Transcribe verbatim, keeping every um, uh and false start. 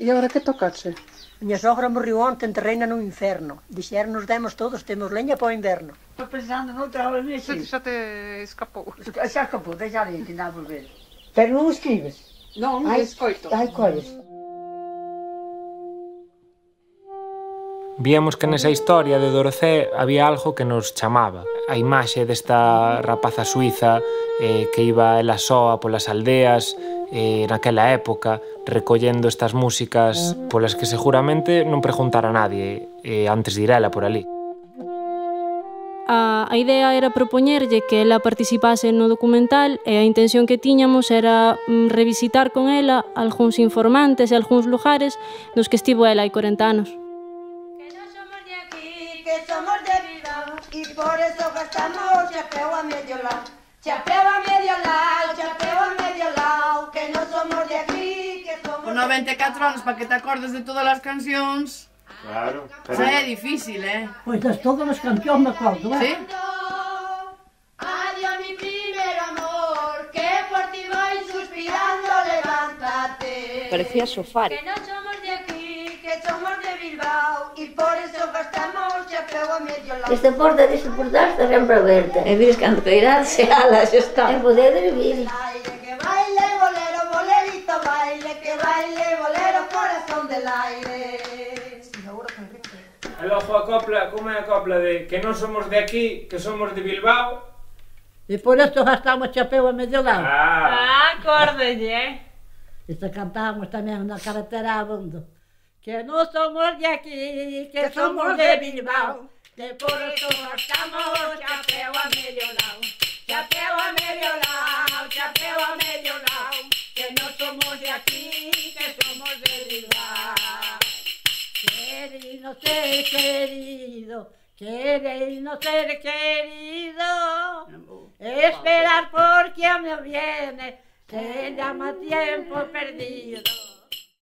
¿Y ahora qué tocache? Miña sogra morreu onte enterreina no inferno. Dixeron nos demos todos, temos leña para o inverno. Estou pensando noutra hora nese. Xa te escapou. Xa escapou, deixa ali, que nada volver. Pero non escribes? Non, escoito. Hai coles. Víamos que nesa historia de Dorothé había algo que nos chamaba. A imaxe desta rapaza suiza eh, que iba ela soa polas aldeas eh, naquela época recollendo estas músicas polas que seguramente non preguntara nadie eh, antes de ir ela por ali. A, a idea era propoñerlle que ela participase no documental e a intención que tiñamos era mm, revisitar con ela algúns informantes e algúns lugares nos que estivo ela hai corenta anos. Somos de Bilbao y por eso gastamos chapeo a medio lado, chapeo a medio lado, chapeo a medio lado, que no somos de aquí, que somos... Con noventa y cuatro años para que te acordes de todas las canciones. Claro. O sea, es difícil, ¿eh? Pues de todas las canciones me acuerdo, ¿eh? Sí. Adiós mi primer amor, que por ti voy suspirando, levántate. Parecía sofá. Que no somos de aquí, que somos de Bilbao y por eso gastamos. Este porta de soportarse siempre verte. E vis canteirarse alas está. E poder vivir. Que baile bolero, bolerito baile, que baile bolero, corazón del aire. El ojo acopla, como é a copla de que non somos de aquí, que somos de Bilbao. E por esto gastamos chapeu a medio lado. Ah, acórdelle. Isto cantábamos tamén na carretera abondo. Que no somos de aquí, que, que somos de Bilbao, que por eso gastamos chapeo a medio lado, chapeo a medio lado, chapeo a medio lado, que no somos de aquí, que somos de Bilbao. Querido ser querido, querido ser querido, esperar porque a mí viene, se llama tiempo perdido.